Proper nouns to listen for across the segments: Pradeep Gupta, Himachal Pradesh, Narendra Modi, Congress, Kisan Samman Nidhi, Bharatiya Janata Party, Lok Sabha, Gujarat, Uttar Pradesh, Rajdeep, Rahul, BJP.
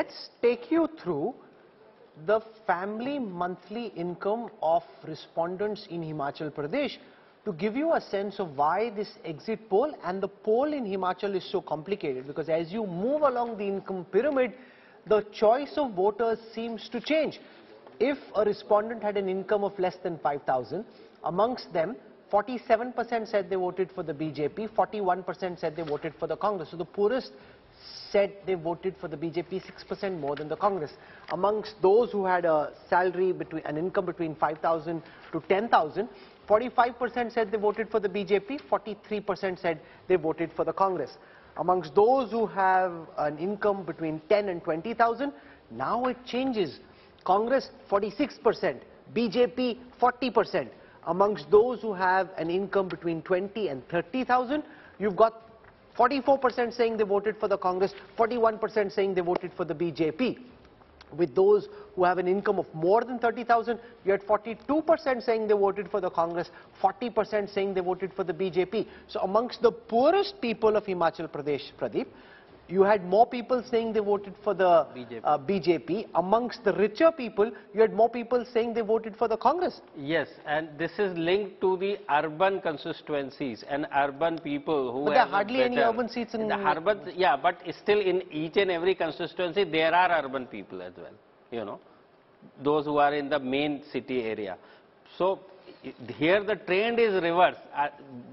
Let's take you through the family monthly income of respondents in Himachal Pradesh to give you a sense of why this exit poll and the poll in Himachal is so complicated, because as you move along the income pyramid, the choice of voters seems to change. If a respondent had an income of less than 5,000, amongst them 47% said they voted for the BJP, 41% said they voted for the Congress. So the poorest said they voted for the BJP, 6% more than the Congress. Amongst those who had a salary between, an income between 5,000 to 10,000, 45% said they voted for the BJP, 43% said they voted for the Congress. Amongst those who have an income between 10 and 20,000, now it changes. Congress 46%, BJP 40%. Amongst those who have an income between 20 and 30,000, you've got 44% saying they voted for the Congress, 41% saying they voted for the BJP. With those who have an income of more than 30,000, you had 42% saying they voted for the Congress, 40% saying they voted for the BJP. So amongst the poorest people of Himachal Pradesh, Pradeep, you had more people saying they voted for the BJP. Amongst the richer people, you had more people saying they voted for the Congress. Yes, and this is linked to the urban constituencies and urban people who have... But there are hardly any urban seats in... The urban, yeah, but still in each and every constituency, there are urban people as well, you know, those who are in the main city area. So here the trend is reversed.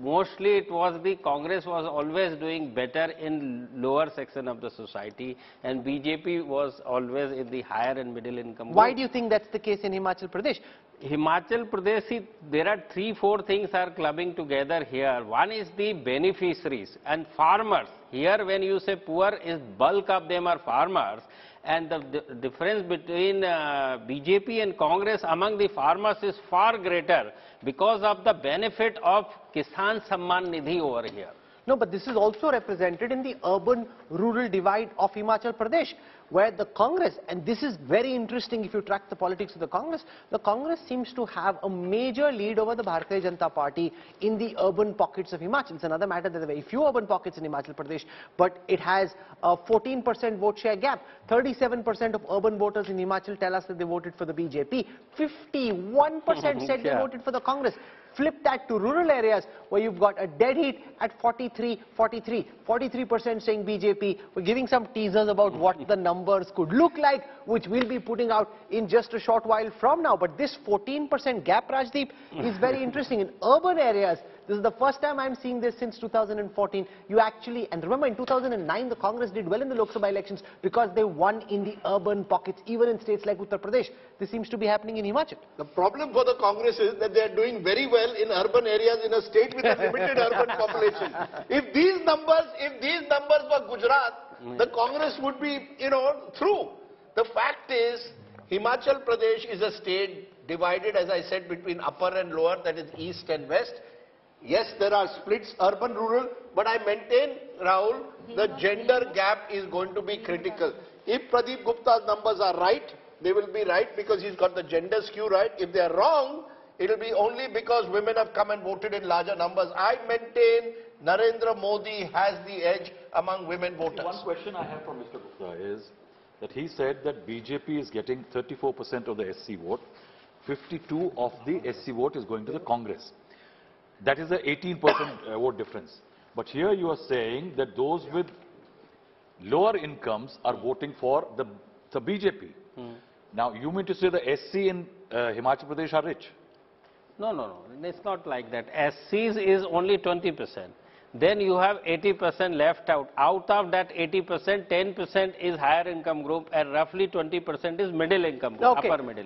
Mostly it was the Congress was always doing better in lower section of the society, and BJP was always in the higher and middle income. Why do you think that's the case in Himachal Pradesh? Himachal Pradesh, see, there are three or four things are clubbing together here. One is the beneficiaries and farmers. Here when you say poor, is bulk of them are farmers. And the difference between BJP and Congress among the farmers is far greater because of the benefit of Kisan Samman Nidhi over here. No, but this is also represented in the urban-rural divide of Himachal Pradesh, where the Congress, and this is very interesting if you track the politics of the Congress seems to have a major lead over the Bharatiya Janata Party in the urban pockets of Himachal. It's another matter that there are very few urban pockets in Himachal Pradesh, but it has a 14% vote share gap. 37% of urban voters in Himachal tell us that they voted for the BJP. 51% said they voted for the Congress. Flip that to rural areas where you've got a dead heat at 43%. 43% saying BJP. We're giving some teasers about what the numbers could look like, which we'll be putting out in just a short while from now. But this 14% gap, Rajdeep, is very interesting. In urban areas, this is the first time I'm seeing this since 2014. You actually, and remember in 2009, the Congress did well in the Lok Sabha elections because they won in the urban pockets, even in states like Uttar Pradesh. This seems to be happening in Himachal. The problem for the Congress is that they are doing very well in urban areas in a state with a limited urban population. If these numbers were Gujarat, the Congress would be, you know, through. The fact is, Himachal Pradesh is a state divided, as I said, between upper and lower, that is east and west. Yes, there are splits, urban, rural, but I maintain, Rahul, the gender gap is going to be critical. If Pradeep Gupta's numbers are right, they will be right because he's got the gender skew right. If they are wrong, it will be only because women have come and voted in larger numbers. I maintain Narendra Modi has the edge among women voters. One question I have for Mr. Gupta is that he said that BJP is getting 34% of the SC vote, 52% of the SC vote is going to the Congress. That is the 18% vote difference. But here you are saying that those with lower incomes are voting for the BJP. Now, you mean to say the SC in Himachal Pradesh are rich? No, no, no. It's not like that. SCs is only 20%. Then you have 80% left out. Out of that 80%, 10% is higher income group and roughly 20% is middle income group, upper middle.